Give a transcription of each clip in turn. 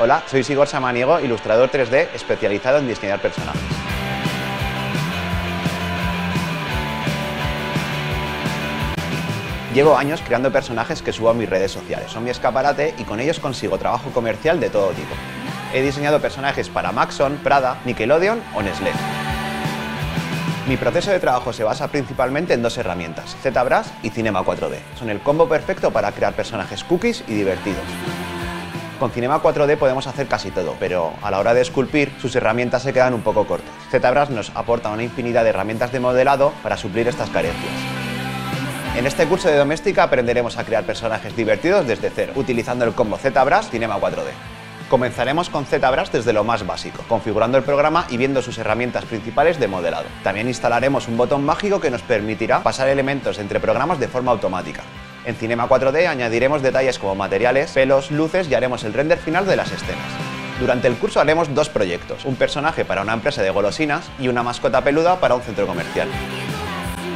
Hola, soy Zigor Samaniego, ilustrador 3D especializado en diseñar personajes. Llevo años creando personajes que subo a mis redes sociales, son mi escaparate y con ellos consigo trabajo comercial de todo tipo. He diseñado personajes para Maxon, Prada, Nickelodeon o Nestlé. Mi proceso de trabajo se basa principalmente en dos herramientas, ZBrush y Cinema 4D. Son el combo perfecto para crear personajes cookies y divertidos. Con Cinema 4D podemos hacer casi todo, pero a la hora de esculpir, sus herramientas se quedan un poco cortas. ZBrush nos aporta una infinidad de herramientas de modelado para suplir estas carencias. En este curso de Domestika aprenderemos a crear personajes divertidos desde cero, utilizando el combo ZBrush Cinema 4D. Comenzaremos con ZBrush desde lo más básico, configurando el programa y viendo sus herramientas principales de modelado. También instalaremos un botón mágico que nos permitirá pasar elementos entre programas de forma automática. En Cinema 4D añadiremos detalles como materiales, pelos, luces y haremos el render final de las escenas. Durante el curso haremos dos proyectos, un personaje para una empresa de golosinas y una mascota peluda para un centro comercial.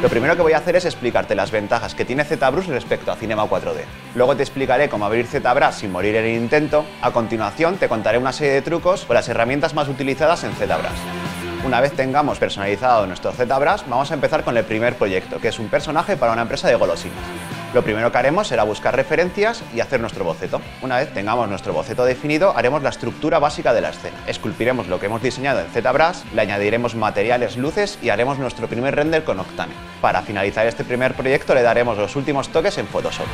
Lo primero que voy a hacer es explicarte las ventajas que tiene ZBrush respecto a Cinema 4D. Luego te explicaré cómo abrir ZBrush sin morir en el intento. A continuación te contaré una serie de trucos o las herramientas más utilizadas en ZBrush. Una vez tengamos personalizado nuestro ZBrush, vamos a empezar con el primer proyecto, que es un personaje para una empresa de golosinas. Lo primero que haremos será buscar referencias y hacer nuestro boceto. Una vez tengamos nuestro boceto definido, haremos la estructura básica de la escena. Esculpiremos lo que hemos diseñado en ZBrush, le añadiremos materiales, luces y haremos nuestro primer render con Octane. Para finalizar este primer proyecto le daremos los últimos toques en Photoshop.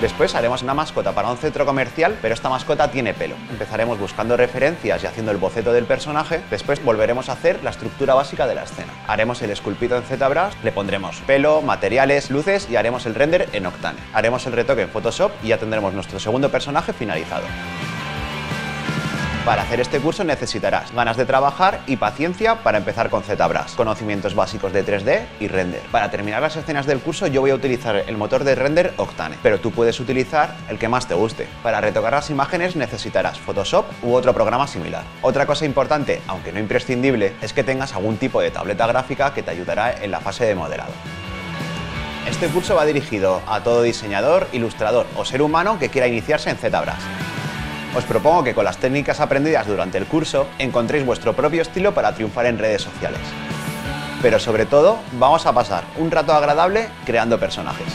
Después haremos una mascota para un centro comercial, pero esta mascota tiene pelo. Empezaremos buscando referencias y haciendo el boceto del personaje, después volveremos a hacer la estructura básica de la escena. Haremos el esculpido en ZBrush, le pondremos pelo, materiales, luces y haremos el render en Octane. Haremos el retoque en Photoshop y ya tendremos nuestro segundo personaje finalizado. Para hacer este curso necesitarás ganas de trabajar y paciencia para empezar con ZBrush, conocimientos básicos de 3D y render. Para terminar las escenas del curso yo voy a utilizar el motor de render Octane, pero tú puedes utilizar el que más te guste. Para retocar las imágenes necesitarás Photoshop u otro programa similar. Otra cosa importante, aunque no imprescindible, es que tengas algún tipo de tableta gráfica que te ayudará en la fase de modelado. Este curso va dirigido a todo diseñador, ilustrador o ser humano que quiera iniciarse en ZBrush. Os propongo que con las técnicas aprendidas durante el curso encontréis vuestro propio estilo para triunfar en redes sociales. Pero sobre todo, vamos a pasar un rato agradable creando personajes.